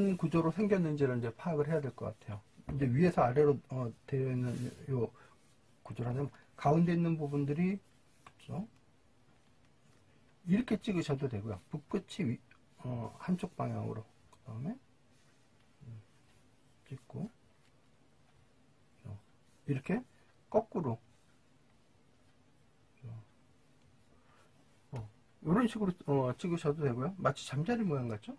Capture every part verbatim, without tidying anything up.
어떤 구조로 생겼는지를 이제 파악을 해야 될 것 같아요. 이제 위에서 아래로 어, 되어 있는 이 구조라면 가운데 있는 부분들이 그렇죠? 이렇게 찍으셔도 되고요. 붓끝이 위, 어, 한쪽 방향으로 그 다음에 찍고 이렇게 거꾸로 어, 이런 식으로 어, 찍으셔도 되고요. 마치 잠자리 모양 같죠?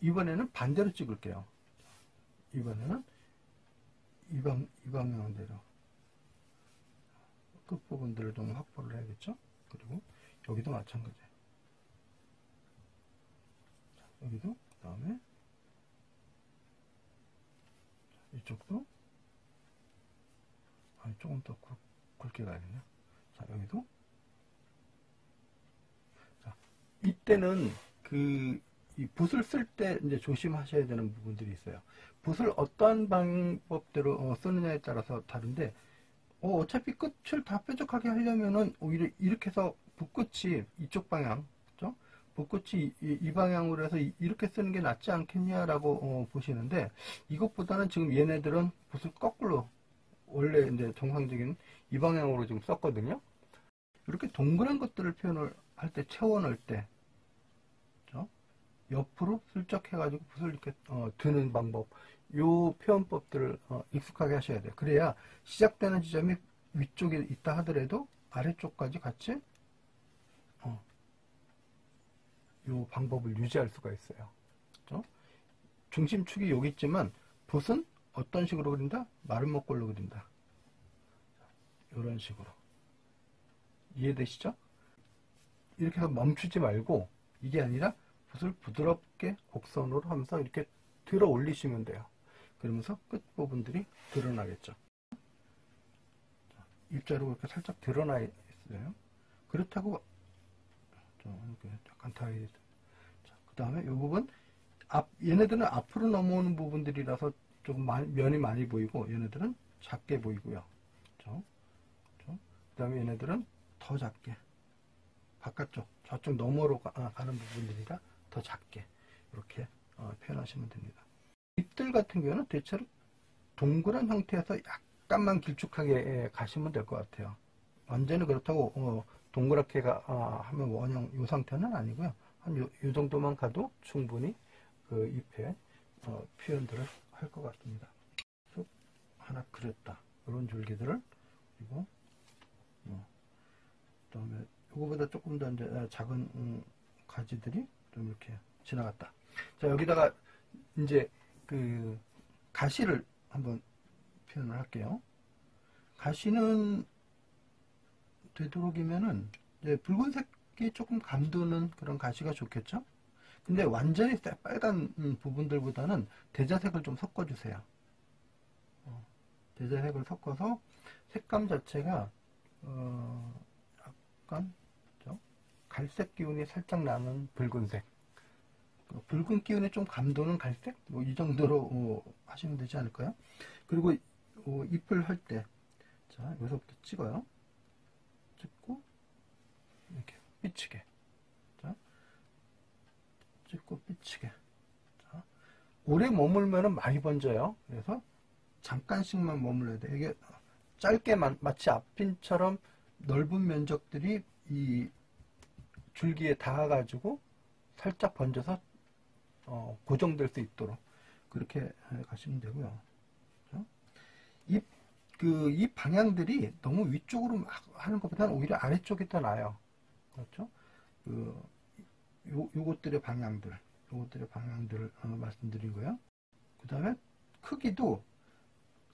이번에는 반대로 찍을게요. 이번에는 이, 방, 이 방향대로 끝부분들을 좀 확보를 해야겠죠? 그리고 여기도 마찬가지예요. 여기도 그 다음에 이쪽도 아니, 조금 더 굵, 굵게 가야겠네요. 자, 여기도 자, 이때는 그 이 붓을 쓸 때 이제 조심하셔야 되는 부분들이 있어요. 붓을 어떤 방법대로 어, 쓰느냐에 따라서 다른데 어, 어차피 끝을 다 뾰족하게 하려면은 오히려 이렇게 해서 붓끝이 이쪽 방향, 그렇죠? 붓끝이 이, 이 방향으로 해서 이, 이렇게 쓰는 게 낫지 않겠냐라고 어, 보시는데 이것보다는 지금 얘네들은 붓을 거꾸로 원래 이제 정상적인 이 방향으로 지금 썼거든요. 이렇게 동그란 것들을 표현을 할 때 채워 넣을 때 옆으로 슬쩍 해가지고 붓을 이렇게 어, 드는 방법, 요 표현법들을 어, 익숙하게 하셔야 돼요. 그래야 시작되는 지점이 위쪽에 있다 하더라도 아래쪽까지 같이 어, 요 방법을 유지할 수가 있어요. 그렇죠? 중심축이 여기 있지만 붓은 어떤 식으로 그린다? 마름모꼴로 그린다. 이런 식으로. 이해되시죠? 이렇게 해서 멈추지 말고 이게 아니라 붓을 부드럽게 곡선으로 하면서 이렇게 들어 올리시면 돼요. 그러면서 끝부분들이 드러나겠죠. 일자로 이렇게 살짝 드러나 있어요. 그렇다고 약간 다 이렇게 그 다음에 이 부분 앞 얘네들은 앞으로 넘어오는 부분들이라서 조금 많이, 면이 많이 보이고 얘네들은 작게 보이고요. 그렇죠? 그렇죠? 그 다음에 얘네들은 더 작게 바깥쪽 저쪽 너머로 가, 아, 가는 부분들이라 더 작게 이렇게 어, 표현하시면 됩니다. 잎들 같은 경우는 대체로 동그란 형태에서 약간만 길쭉하게 가시면 될 것 같아요. 완전히 그렇다고 어, 동그랗게 가, 아, 하면 원형 이 상태는 아니고요. 한 요, 요 정도만 가도 충분히 그 잎의 어, 표현들을 할 것 같습니다. 그래서 하나 그렸다. 이런 줄기들을 그리고 어, 그다음에 이거보다 조금 더 이제 작은 음, 가지들이 좀 이렇게 지나갔다. 자, 여기다가 이제 그 가시를 한번 표현을 할게요. 가시는 되도록이면은 이제 붉은색이 조금 감도는 그런 가시가 좋겠죠. 근데 완전히 빨간 음, 부분들보다는 대자색을 좀 섞어주세요. 어, 대자색을 섞어서 색감 자체가 어, 약간 갈색 기운이 살짝 나는 붉은색, 붉은 기운이 좀 감도는 갈색, 뭐 이 정도로 어, 하시면 되지 않을까요? 그리고 어, 잎을 할 때, 자 여기서부터 찍어요. 찍고 이렇게 삐치게, 자 찍고 삐치게. 자, 오래 머물면은 많이 번져요. 그래서 잠깐씩만 머물러야 돼. 이게 짧게 마, 마치 앞핀처럼 넓은 면적들이 이 줄기에 닿아가지고 살짝 번져서 어, 고정될 수 있도록 그렇게 가시면 되고요. 그렇죠? 잎, 그, 이 방향들이 너무 위쪽으로 막 하는 것보다는 오히려 아래쪽이 더 나아요. 그렇죠? 그, 요, 요것들의 방향들, 요것들의 방향들을 어, 말씀드린 거예요. 그 다음에 크기도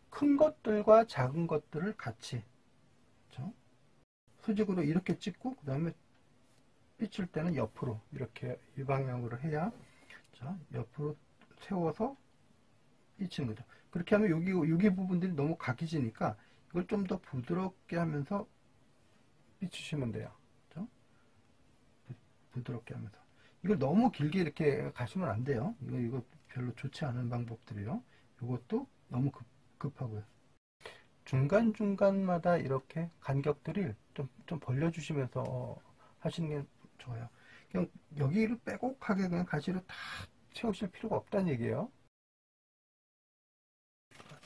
큰 것들과 작은 것들을 같이, 그렇죠? 수직으로 이렇게 찍고, 그 다음에 삐칠 때는 옆으로 이렇게 이 방향으로 해야 자 옆으로 세워서 삐치는 거죠. 그렇게 하면 여기 여기 부분들이 너무 각이지니까 이걸 좀 더 부드럽게 하면서 삐치시면 돼요. 그렇죠? 부드럽게 하면서 이걸 너무 길게 이렇게 가시면 안 돼요. 이거 이거 별로 좋지 않은 방법들이요. 이것도 너무 급, 급하고요. 중간 중간마다 이렇게 간격들을 좀 좀 벌려주시면서 하시는 게 좋아요. 그냥 여기를 빼곡하게 그냥 가시로 다 채우실 필요가 없다는 얘기예요.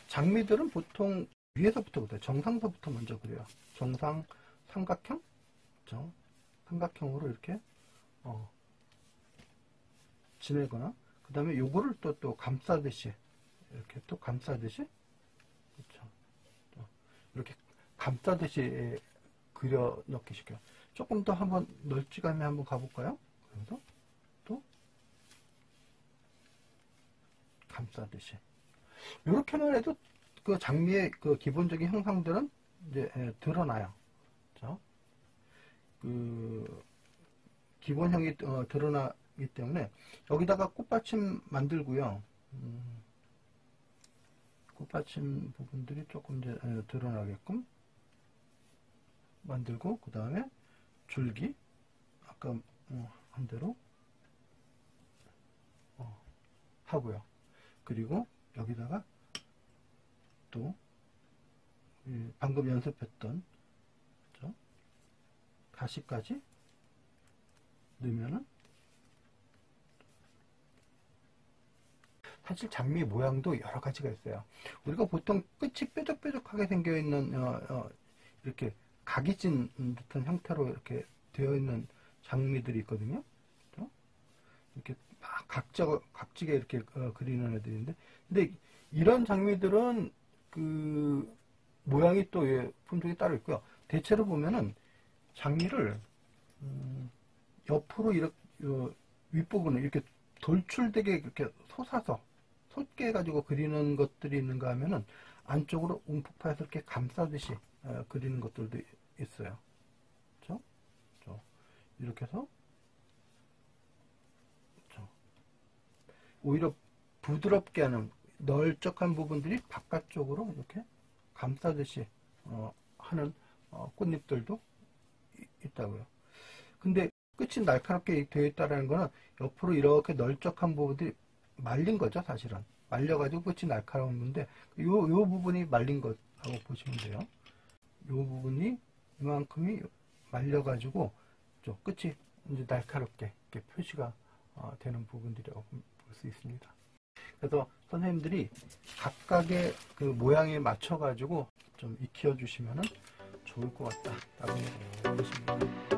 장미들은 보통 위에서부터 그래요. 정상서부터 먼저 그려요. 정상 삼각형? 정 삼각형으로 이렇게 어, 지내거나, 그 다음에 요거를 또, 또 감싸듯이, 이렇게 또 감싸듯이, 그렇죠. 이렇게 감싸듯이 그려 넣기 시켜요. 조금 더 한번 널찍하면 한번 가볼까요? 그래서 또 감싸듯이. 요렇게만 해도 그 장미의 그 기본적인 형상들은 이제 예, 드러나요. 그렇죠? 그 기본형이 어, 드러나기 때문에 여기다가 꽃받침 만들고요. 음, 꽃받침 부분들이 조금 이제 예, 드러나게끔 만들고, 그 다음에 줄기 아까 어, 한 대로 어, 하고요. 그리고 여기다가 또 예, 방금 연습했던 그렇죠? 가시까지 넣으면은, 사실 장미 모양도 여러 가지가 있어요. 우리가 보통 끝이 뾰족뾰족하게 생겨 있는 어, 어, 이렇게 각이 진 듯한 형태로 이렇게 되어 있는 장미들이 있거든요. 그렇죠? 이렇게 막 각자 각지게 이렇게 어, 그리는 애들인데, 근데 이런 장미들은 그 모양이 또 예, 품종이 따로 있고요. 대체로 보면은 장미를 음, 옆으로 이렇게 어, 윗부분을 이렇게 돌출되게 이렇게 솟아서 솟게 해가지고 그리는 것들이 있는가 하면은, 안쪽으로 움푹파여서 이렇게 감싸듯이 어, 그리는 것들도 있어요. 그렇죠? 그렇죠? 이렇게 해서 그렇죠? 오히려 부드럽게 하는 넓적한 부분들이 바깥쪽으로 이렇게 감싸듯이 어, 하는 어, 꽃잎들도 있다고요. 근데 끝이 날카롭게 되어 있다는 거는 옆으로 이렇게 넓적한 부분들이 말린 거죠. 사실은 말려가지고 끝이 날카로운 건데, 요, 요 부분이 말린 것하고 보시면 돼요. 요 부분이 이만큼이 말려가지고 저 끝이 이제 날카롭게 이렇게 표시가 어, 되는 부분들이라고 볼 수 있습니다. 그래서 선생님들이 각각의 그 모양에 맞춰 가지고 좀 익혀 주시면은 좋을 것 같다 라고 보겠습니다.